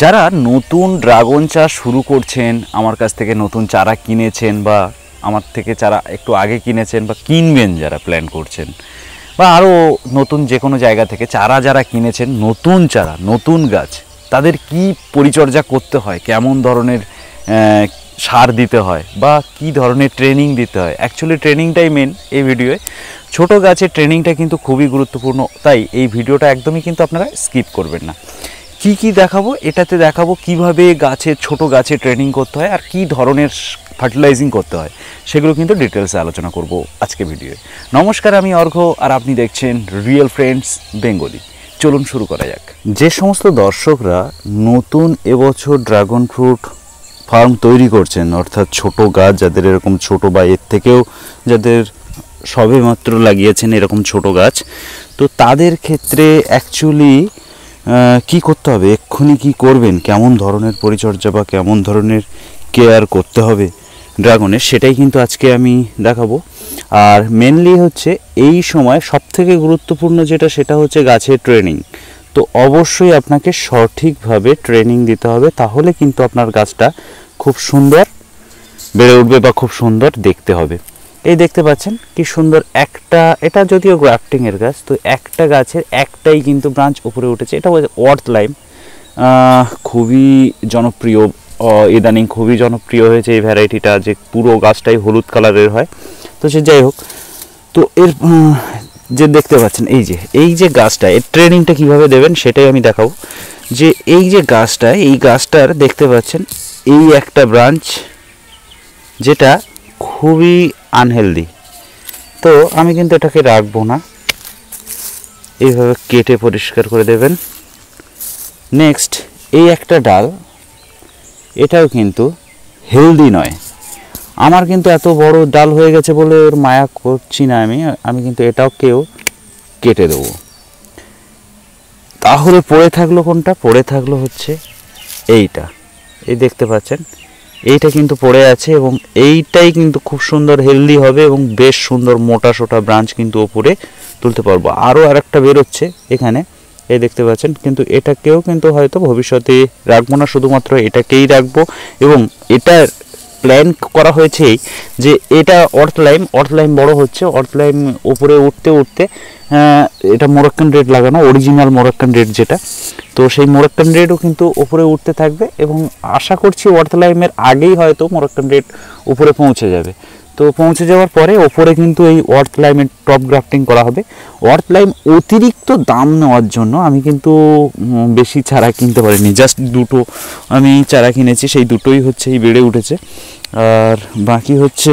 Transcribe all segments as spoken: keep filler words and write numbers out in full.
যারা নতুন ড্রাগন চাষ শুরু করছেন, আমার কাছ থেকে নতুন চারা কিনেছেন বা আমার থেকে চারা একটু আগে কিনেছেন বা কিনবেন যারা প্ল্যান করছেন, বা আরও নতুন যে কোনো জায়গা থেকে চারা যারা কিনেছেন, নতুন চারা নতুন গাছ, তাদের কি পরিচর্যা করতে হয়, কেমন ধরনের সার দিতে হয় বা কি ধরনের ট্রেনিং দিতে হয়। অ্যাকচুয়ালি ট্রেনিংটাই মেন এই ভিডিওয়ে। ছোটো গাছের ট্রেনিংটা কিন্তু খুবই গুরুত্বপূর্ণ, তাই এই ভিডিওটা একদমই কিন্তু আপনারা স্কিপ করবেন না। কি কি দেখাবো এটাতে, দেখাবো কিভাবে গাছে ছোট গাছে ট্রেনিং করতে হয় আর কি ধরনের ফার্টিলাইজিং করতে হয়, সেগুলো কিন্তু ডিটেলসে আলোচনা করব আজকে ভিডিওয়ে। নমস্কার, আমি অর্ঘ আর আপনি দেখছেন রিয়েল ফ্রেন্ডস বেঙ্গলি। চলুন শুরু করা যাক। যে সমস্ত দর্শকরা নতুন এবছর ড্রাগন ফ্রুট ফার্ম তৈরি করছেন, অর্থাৎ ছোট গাছ যাদের এরকম ছোট বা এর থেকেও যাদের সবে মাত্র লাগিয়েছেন এরকম ছোট গাছ, তো তাদের ক্ষেত্রে অ্যাকচুয়ালি কি করতে হবে, এক্ষুনি কি করবেন, কেমন ধরনের পরিচর্যা বা কেমন ধরনের কেয়ার করতে হবে ড্রাগনের, সেটাই কিন্তু আজকে আমি দেখাবো। আর মেনলি হচ্ছে এই সময় সবথেকে গুরুত্বপূর্ণ যেটা, সেটা হচ্ছে গাছের ট্রেনিং। তো অবশ্যই আপনাকে সঠিকভাবে ট্রেনিং দিতে হবে, তাহলে কিন্তু আপনার গাছটা খুব সুন্দর বেড়ে উঠবে বা খুব সুন্দর দেখতে হবে। এই দেখতে পাচ্ছেন কি সুন্দর একটা, এটা যদিও গ্রাফটিংয়ের গাছ, তো একটা গাছের একটাই কিন্তু ব্রাঞ্চ উপরে উঠেছে। এটা হচ্ছে ওয়ার্থ লাইম, খুবই জনপ্রিয় ইদানিং, খুবই জনপ্রিয় হয়েছে এই ভ্যারাইটিটা, যে পুরো গাছটাই হলুদ কালারের হয়। তো সে যাই হোক, তো এর যে দেখতে পাচ্ছেন এই যে এই যে গাছটা, এর ট্রেনিংটা কীভাবে দেবেন সেটাই আমি দেখাবো। যে এই যে গাছটা, এই গাছটার দেখতে পাচ্ছেন এই একটা ব্রাঞ্চ যেটা খুবই আনহেলদি, তো আমি কিন্তু এটাকে রাখবো না, এইভাবে কেটে পরিষ্কার করে দেবেন। নেক্সট এই একটা ডাল, এটাও কিন্তু হেলদি নয়। আমার কিন্তু এত বড় ডাল হয়ে গেছে বলে ওর মায়া করছি না আমি, আমি কিন্তু এটাকেও কেটে দেবো। তাহলে পড়ে থাকলো কোনটা, পড়ে থাকলো হচ্ছে এইটা, এই দেখতে পাচ্ছেন এইটা কিন্তু পড়ে আছে, এবং এইটাই কিন্তু খুব সুন্দর হেলদি হবে এবং বেশ সুন্দর মোটা সোটা ব্রাঞ্চ কিন্তু ওপরে তুলতে পারবো। আরও আর একটা বেরোচ্ছে এখানে, এই দেখতে পাচ্ছেন, কিন্তু এটাকেও কিন্তু হয়তো ভবিষ্যতে রাখবো না, শুধুমাত্র এটাকেই রাখবো। এবং এটা প্ল্যান করা হয়েছে যে এটা অর্থ লাইম, অর্থ লাইম বড় হচ্ছে, অর্থ লাইম উপরে উঠতে উঠতে এটা মোরক্কান রেড লাগানো, অরিজিনাল মোরক্কান রেড যেটা, তো সেই মোরক্কান রেডও কিন্তু উপরে উঠতে থাকবে, এবং আশা করছি অর্থ লাইমের আগেই হয়তো মোরক্কান রেড উপরে পৌঁছে যাবে। তো পৌঁছে যাওয়ার পরে ওপরে কিন্তু এই ওয়ার্থ লাইমের টপ গ্রাফটিং করা হবে। ওয়ার্থ লাইম অতিরিক্ত দাম নেওয়ার জন্য আমি কিন্তু বেশি চারা কিনতে পারিনি, জাস্ট দুটো আমি চারা কিনেছি, সেই দুটোই হচ্ছে এই বেড়ে উঠেছে, আর বাকি হচ্ছে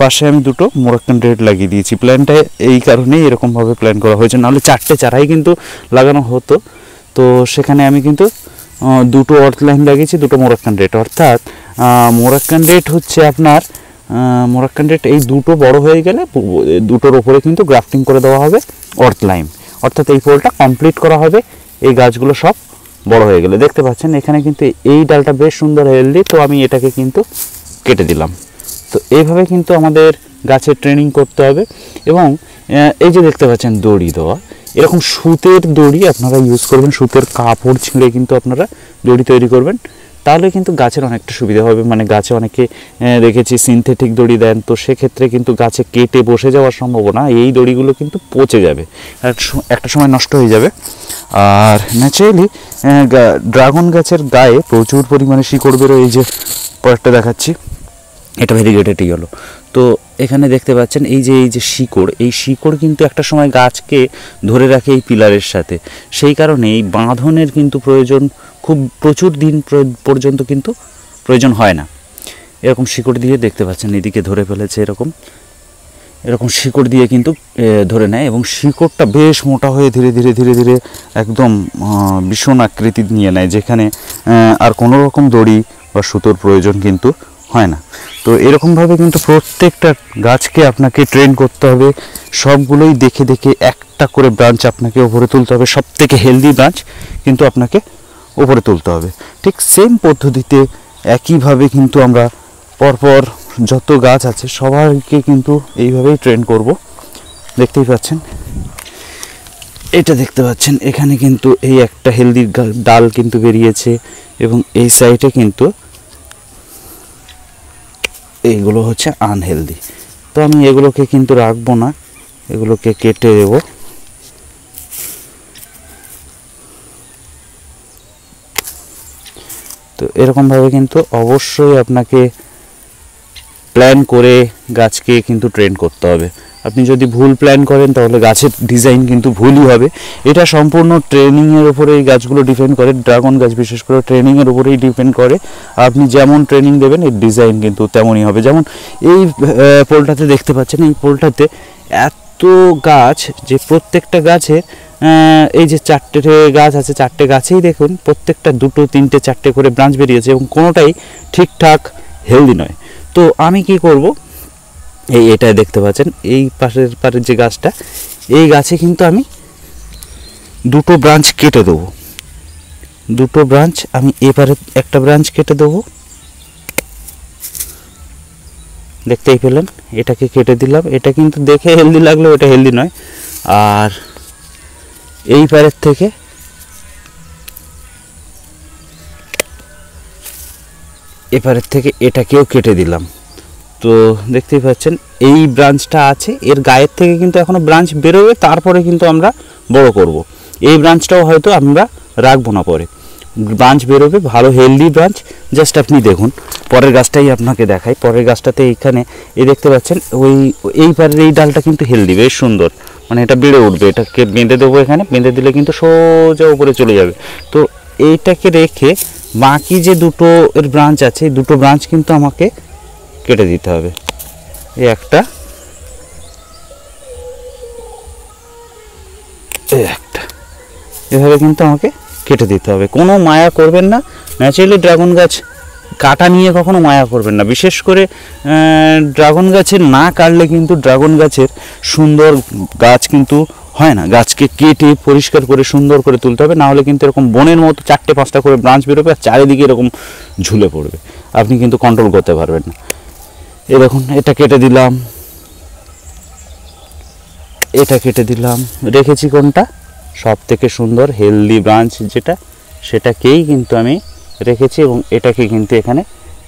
পাশে আমি দুটো মোরক্কান রেড লাগিয়ে দিয়েছি। প্ল্যানটা এই কারণেই এরকমভাবে প্ল্যান করা হয়েছে, নাহলে চারটে চারাই কিন্তু লাগানো হতো। তো সেখানে আমি কিন্তু দুটো ওয়ার্থ লাইম লাগিয়েছি, দুটো মোরক্কান রেড, অর্থাৎ মোরক্কান রেড হচ্ছে আপনার মোরক্কান রেড, এই দুটো বড় হয়ে গেলে দুটোর ওপরে কিন্তু গ্রাফটিং করে দেওয়া হবে অর্থ লাইম, অর্থাৎ এই পোলটা কমপ্লিট করা হবে এই গাছগুলো সব বড় হয়ে গেলে। দেখতে পাচ্ছেন এখানে কিন্তু এই ডালটা বেশ সুন্দর হেলদি, তো আমি এটাকে কিন্তু কেটে দিলাম। তো এইভাবে কিন্তু আমাদের গাছের ট্রেনিং করতে হবে। এবং এই যে দেখতে পাচ্ছেন দড়ি দেওয়া, এরকম সুতের দড়ি আপনারা ইউজ করবেন, সুতের কাপড় ছিঁড়ে কিন্তু আপনারা দড়ি তৈরি করবেন, তাহলে কিন্তু গাছের অনেকটা সুবিধা হবে। মানে গাছে অনেকে দেখেছি সিনথেটিক দড়ি দেন, তো সেক্ষেত্রে কিন্তু গাছে কেটে বসে যাওয়ার সম্ভাবনা, এই দড়িগুলো কিন্তু পচে যাবে, একটা সময় নষ্ট হয়ে যাবে। আর ন্যাচারালি ড্রাগন গাছের গায়ে প্রচুর পরিমাণে শিকড় বেরোয়। এই যে পরেরটা দেখাচ্ছি, এটা ভেরিগেটেডই হলো, তো এখানে দেখতে পাচ্ছেন এই যে এই যে শিকড়, এই শিকড় কিন্তু একটা সময় গাছকে ধরে রাখে এই পিলারের সাথে, সেই কারণে এই বাঁধনের কিন্তু প্রয়োজন খুব প্রচুর দিন পর্যন্ত কিন্তু প্রয়োজন হয় না। এরকম শিকড় দিয়ে দেখতে পাচ্ছেন এদিকে ধরে ফেলেছে, এরকম এরকম শিকড় দিয়ে কিন্তু ধরে নেয়, এবং শিকড়টা বেশ মোটা হয়ে ধীরে ধীরে ধীরে ধীরে একদম ভীষণ আকৃতি নিয়ে নেয়, যেখানে আর কোনো রকম দড়ি বা সুতোর প্রয়োজন কিন্তু হয় না। তো এরকমভাবে কিন্তু প্রত্যেকটা গাছকে আপনাকে ট্রেন করতে হবে, সবগুলোই দেখে দেখে একটা করে ব্রাঞ্চ আপনাকে ওপরে তুলতে হবে, সব থেকে হেলদি ব্রাঞ্চ কিন্তু আপনাকে ওপরে তুলতে হবে। ঠিক সেম পদ্ধতিতে একইভাবে কিন্তু আমরা পরপর যত গাছ আছে সবাইকে কিন্তু এইভাবেই ট্রেন করব। দেখতেই পাচ্ছেন এটা দেখতে পাচ্ছেন এখানে কিন্তু এই একটা হেলদি ডাল কিন্তু বেরিয়েছে এবং এই সাইডে কিন্তু এইগুলো হচ্ছে আনহেলদি। তো আমি এগুলোকে কিন্তু রাখবো না, এগুলোকে কেটে দেব। তো এরকম ভাবে কিন্তু অবশ্যই আপনাকে প্ল্যান করে গাছকে কিন্তু ট্রেন করতে হবে। আপনি যদি ভুল প্ল্যান করেন তাহলে গাছের ডিজাইন কিন্তু ভুলই হবে। এটা সম্পূর্ণ ট্রেনিংয়ের উপরে এই গাছগুলো ডিপেন্ড করে, ড্রাগন গাছ বিশেষ করে ট্রেনিংয়ের উপরেই ডিপেন্ড করে। আপনি যেমন ট্রেনিং দেবেন এর ডিজাইন কিন্তু তেমনই হবে। যেমন এই পোলটাতে দেখতে পাচ্ছেন, এই পোলটাতে এত গাছ যে প্রত্যেকটা গাছে এই যে চারটে গাছ আছে, চারটে গাছেই দেখুন প্রত্যেকটা দুটো তিনটে চারটে করে ব্রাঞ্চ বেরিয়েছে এবং কোনোটাই ঠিকঠাক হেলদি নয়। তো আমি কি করব, এই এটাই দেখতে পাচ্ছেন এই পাশের পারের যে গাছটা, এই গাছে কিন্তু আমি দুটো ব্রাঞ্চ কেটে দেবো। দুটো ব্রাঞ্চ আমি এপারে একটা ব্রাঞ্চ কেটে দেবো, দেখতেই পেলেন, এটাকে কেটে দিলাম। এটা কিন্তু দেখে হেলদি লাগলেও এটা হেলদি নয়। আর এই পারের থেকে এপারের থেকে এটাকেও কেটে দিলাম। তো দেখতেই পাচ্ছেন এই ব্রাঞ্চটা আছে, এর গায়ের থেকে কিন্তু এখনও ব্রাঞ্চ বেরোবে, তারপরে কিন্তু আমরা বড় করব। এই ব্রাঞ্চটাও হয়তো আমরা রাখবো না, পরে ব্রাঞ্চ বেরোবে ভালো হেলদি ব্রাঞ্চ। জাস্ট আপনি দেখুন পরের গাছটাই আপনাকে দেখাই। পরের গাছটাতে এইখানে এই দেখতে পাচ্ছেন ওই এই পারের এই ডালটা কিন্তু হেলদি, বেশ সুন্দর, মানে এটা বেড়ে উঠবে। এটাকে বেঁধে দেবো, এখানে বেঁধে দিলে কিন্তু সোজা উপরে চলে যাবে। তো এইটাকে রেখে বাকি যে দুটো এর ব্রাঞ্চ আছে এই দুটো ব্রাঞ্চ কিন্তু আমাকে কেটে দিতে হবে। এই একটা এই একটা এভাবে কিন্তু আমাকে কেটে দিতে হবে। কোনো মায়া করবেন না, ন্যাচারালি ড্রাগন গাছ কাটা নিয়ে কখনো মায়া করবেন না। বিশেষ করে ড্রাগন গাছের না কাটলে কিন্তু ড্রাগন গাছের সুন্দর গাছ কিন্তু হয় না। গাছকে কেটে পরিষ্কার করে সুন্দর করে তুলতে হবে, নাহলে কিন্তু এরকম বনের মতো চারটে পাঁচটা করে ব্রাঞ্চ বেরোবে আর চারিদিকে এরকম ঝুলে পড়বে, আপনি কিন্তু কন্ট্রোল করতে পারবেন না। এ দেখুন এটা কেটে দিলাম, এটা কেটে দিলাম, রেখেছি কোনটা সব থেকে সুন্দর হেলদি ব্রাঞ্চ যেটা, সেটাকেই কিন্তু আমি রেখেছি এবং এটাকে কিন্তু এখানে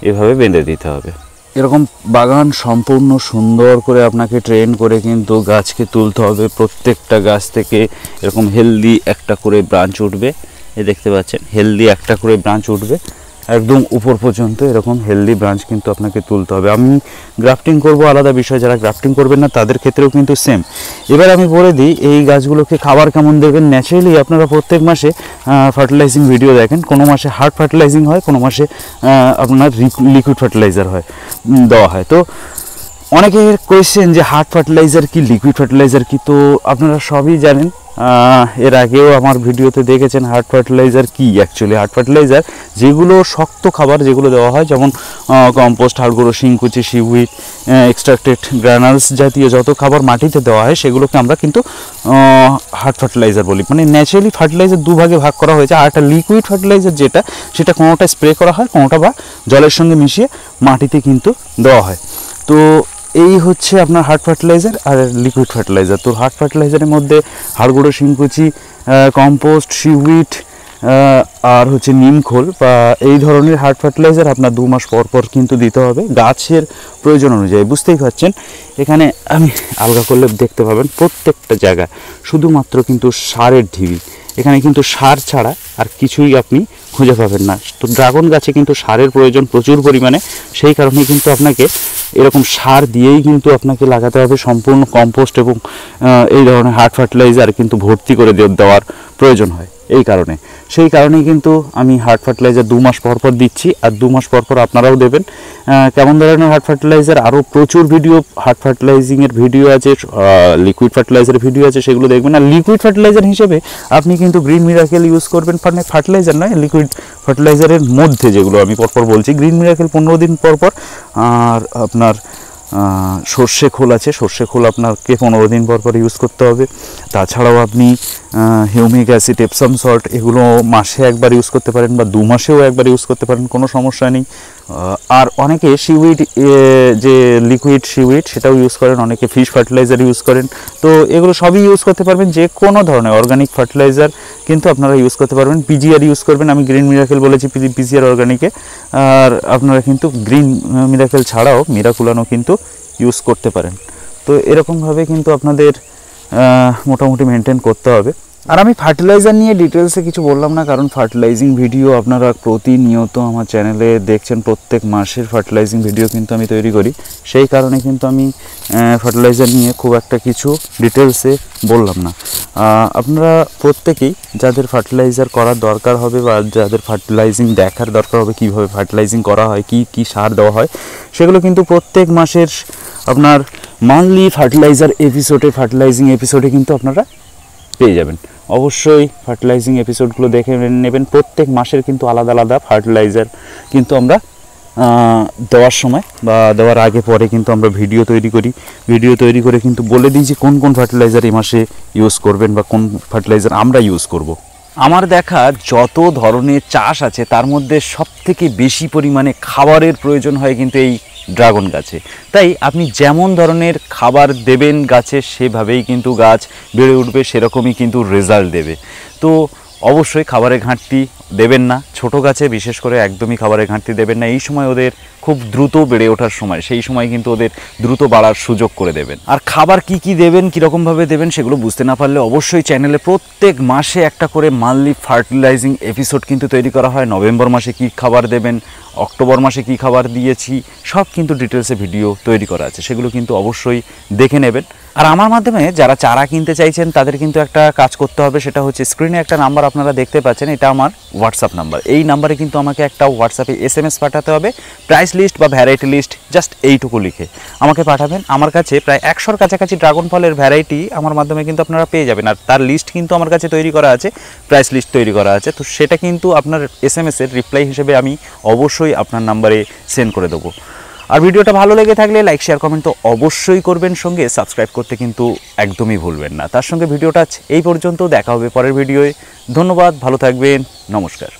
এভাবে বেঁধে দিতে হবে। এরকম বাগান সম্পূর্ণ সুন্দর করে আপনাকে ট্রেন করে কিন্তু গাছকে তুলতে হবে। প্রত্যেকটা গাছ থেকে এরকম হেলদি একটা করে ব্রাঞ্চ উঠবে। এ দেখতে পাচ্ছেন হেলদি একটা করে ব্রাঞ্চ উঠবে একদম উপর পর্যন্ত, এরকম হেলদি ব্রাঞ্চ কিন্তু আপনাকে তুলতে হবে। আমি গ্রাফটিং করব আলাদা বিষয়, যারা গ্রাফটিং করবেন না তাদের ক্ষেত্রেও কিন্তু সেম। এবার আমি বলে দিই এই গাছগুলোকে খাবার কেমন দেবেন। ন্যাচারালি আপনারা প্রত্যেক মাসে ফার্টিলাইজিং ভিডিও দেখেন, কোনো মাসে হার্ড ফার্টিলাইজিং হয়, কোনো মাসে আপনার লিকুইড ফার্টিলাইজার হয় দেওয়া হয়। তো অনেকের কোয়েশ্চেন যে হার্ড ফার্টিলাইজার কি লিকুইড ফার্টিলাইজার কি, তো আপনারা সবই জানেন, এর আগেও আমার ভিডিওতে দেখেছেন হার্ড ফার্টিলাইজার কী। অ্যাকচুয়ালি হার্ড ফার্টিলাইজার যেগুলো শক্ত খাবার যেগুলো দেওয়া হয়, যেমন কম্পোস্ট, হাড় গুঁড়ো, শিংকুচি, শিউইট, এক্সট্রাক্টেড গ্রানালস জাতীয় যত খাবার মাটিতে দেওয়া হয় সেগুলোকে আমরা কিন্তু হার্ড ফার্টিলাইজার বলি। মানে ন্যাচারালি ফার্টিলাইজার দুভাগে ভাগ করা হয়েছে। আর একটা লিকুইড ফার্টিলাইজার যেটা, সেটা কোনোটা স্প্রে করা হয়, কোনোটা বা জলের সঙ্গে মিশিয়ে মাটিতে কিন্তু দেওয়া হয়। তো এই হচ্ছে আপনার হার্ড ফার্টিলাইজার আর লিকুইড ফার্টিলাইজার। তো হার্ড ফার্টিলাইজারের মধ্যে হাড় গুঁড়ো, শিংকুচি, কম্পোস্ট, শিউইট আর হচ্ছে নিমখোল বা এই ধরনের হার্ড ফার্টিলাইজার আপনার দু মাস পর পর কিন্তু দিতে হবে গাছের প্রয়োজন অনুযায়ী। বুঝতেই পারছেন এখানে আমি আলগা করলে দেখতে পাবেন প্রত্যেকটা জায়গায় শুধুমাত্র কিন্তু সারের ঢিবি। এখানে কিন্তু সার ছাড়া আর কিছুই আপনি খুঁজে পাবেন না। তো ড্রাগন গাছে কিন্তু সারের প্রয়োজন প্রচুর পরিমাণে, সেই কারণে কিন্তু আপনাকে এরকম সার দিয়েই কিন্তু আপনাকে লাগাতে হবে। সম্পূর্ণ কম্পোস্ট এবং এই ধরনের হার্ড ফার্টিলাইজার কিন্তু ভর্তি করে দেওয়ার প্রয়োজন হয়, এই কারণে সেই কারণেই কিন্তু আমি হার্ড ফার্টিলাইজার দু মাস পর পর দিচ্ছি আর দু মাস পর পর আপনারাও দেবেন। কেমন ধরনের হার্ড ফার্টিলাইজার, আরও প্রচুর ভিডিও হার্ড ফার্টিলাইজিংয়ের ভিডিও আছে, লিকুইড ফার্টিলাইজারের ভিডিও আছে, সেগুলো দেখবেন। আর লিকুইড ফার্টিলাইজার হিসেবে আপনি কিন্তু গ্রিন মিরাকেল ইউজ করবেন, মানে ফার্টিলাইজার নয়, লিকুইড ফার্টিলাইজারের মধ্যে যেগুলো আমি পরপর বলছি। গ্রিন মিরাকেল পনেরো দিন পরপর, আর আপনার সর্ষে খোল আছে, সর্ষে খোল আপনাকে পনেরো দিন পর পর ইউজ করতে হবে। তাছাড়াও আপনি হিউমিক অ্যাসিড, এপসাম সল্ট, এগুলো মাসে একবার ইউজ করতে পারেন বা দু মাসেও একবার ইউজ করতে পারেন, কোনো সমস্যা নেই। আর অনেকে শিউইড যে লিকুইড শিউইড সেটাও ইউজ করেন, অনেকে ফিশ ফার্টিলাইজার ইউজ করেন। তো এগুলো সবই ইউজ করতে পারবেন, যে কোনো ধরনের অর্গানিক ফার্টিলাইজার কিন্তু আপনারা ইউজ করতে পারবেন। পিজিআর ইউজ করবেন, আমি গ্রিন মিরাকেল বলেছি পিজিআর অর্গানিকে। আর আপনারা কিন্তু গ্রিন মিরাকেল ছাড়াও মিরাকুলানও কিন্তু ইউজ করতে পারেন। তো এরকমভাবে কিন্তু আপনাদের মোটামুটি মেনটেন করতে হবে। আর আমি ফার্টিলাইজার নিয়ে ডিটেলসে কিছু বললাম না, কারণ ফার্টিলাইজিং ভিডিও আপনারা প্রতিনিয়ত আমার চ্যানেলে দেখছেন। প্রত্যেক মাসের ফার্টিলাইজিং ভিডিও কিন্তু আমি তৈরি করি, সেই কারণে কিন্তু আমি ফার্টিলাইজার নিয়ে খুব একটা কিছু ডিটেলসে বললাম না। আপনারা প্রত্যেকেই যাদের ফার্টিলাইজার করার দরকার হবে বা যাদের ফার্টিলাইজিং দেখার দরকার হবে, কীভাবে ফার্টিলাইজিং করা হয়, কি কি সার দেওয়া হয়, সেগুলো কিন্তু প্রত্যেক মাসের আপনার মান্থলি ফার্টিলাইজার এপিসোডে ফার্টিলাইজিং এপিসোডে কিন্তু আপনারা পেয়ে যাবেন। অবশ্যই ফার্টিলাইজিং এপিসোডগুলো দেখে নেবেন। প্রত্যেক মাসের কিন্তু আলাদা আলাদা ফার্টিলাইজার কিন্তু আমরা দেওয়ার সময় বা দেওয়ার আগে পরে কিন্তু আমরা ভিডিও তৈরি করি। ভিডিও তৈরি করে কিন্তু বলে দিই যে কোন কোন ফার্টিলাইজার এই মাসে ইউজ করবেন বা কোন ফার্টিলাইজার আমরা ইউজ করব। আমার দেখা যত ধরনের চাষ আছে তার মধ্যে সবথেকে বেশি পরিমাণে খাবারের প্রয়োজন হয় কিন্তু এই ড্রাগন গাছে। তাই আপনি যেমন ধরনের খাবার দেবেন গাছে, সেভাবেই কিন্তু গাছ বেড়ে উঠবে, সেরকমই কিন্তু রেজাল্ট দেবে। তো অবশ্যই খাবারের ঘাটতি দেবেন না, ছোট গাছে বিশেষ করে একদমই খাবারের ঘাটতি দেবেন না। এই সময় ওদের খুব দ্রুত বেড়ে ওঠার সময়, সেই সময় কিন্তু ওদের দ্রুত বাড়ার সুযোগ করে দেবেন। আর খাবার কি কি দেবেন, কীরকমভাবে দেবেন, সেগুলো বুঝতে না পারলে অবশ্যই চ্যানেলে প্রত্যেক মাসে একটা করে মান্থলি ফার্টিলাইজিং এপিসোড কিন্তু তৈরি করা হয়। নভেম্বর মাসে কি খাবার দেবেন, অক্টোবর মাসে কি খাবার দিয়েছি, সব কিন্তু ডিটেলসে ভিডিও তৈরি করা আছে, সেগুলো কিন্তু অবশ্যই দেখে নেবেন। আর আমার মাধ্যমে যারা চারা কিনতে চাইছেন তাদের কিন্তু একটা কাজ করতে হবে, সেটা হচ্ছে স্ক্রিনে একটা নাম্বার আপনারা দেখতে পাচ্ছেন, এটা আমার হোয়াটসঅ্যাপ নাম্বার। এই নাম্বারে কিন্তু আমাকে একটা হোয়াটসঅ্যাপে এস এম এস পাঠাতে হবে, প্রাইস লিস্ট বা ভ্যারাইটি লিস্ট জাস্ট এইটুকু লিখে আমাকে পাঠাবেন। আমার কাছে প্রায় একশোর কাছাকাছি ড্রাগন ফলের ভ্যারাইটি আমার মাধ্যমে কিন্তু আপনারা পেয়ে যাবেন। আর তার লিস্ট কিন্তু আমার কাছে তৈরি করা আছে, প্রাইস লিস্ট তৈরি করা আছে। তো সেটা কিন্তু আপনার এস এম এসের রিপ্লাই হিসেবে আমি অবশ্যই আপনার নাম্বারে সেন্ড করে দেবো। আর ভিডিওটা ভালো লেগে থাকলে লাইক শেয়ার কমেন্ট তো অবশ্যই করবেন, সঙ্গে সাবস্ক্রাইব করতে কিন্তু একদমই ভুলবেন না। তার সঙ্গে ভিডিওটা এই পর্যন্ত, দেখা হবে পরের ভিডিওয়ে। ধন্যবাদ, ভালো থাকবেন, নমস্কার।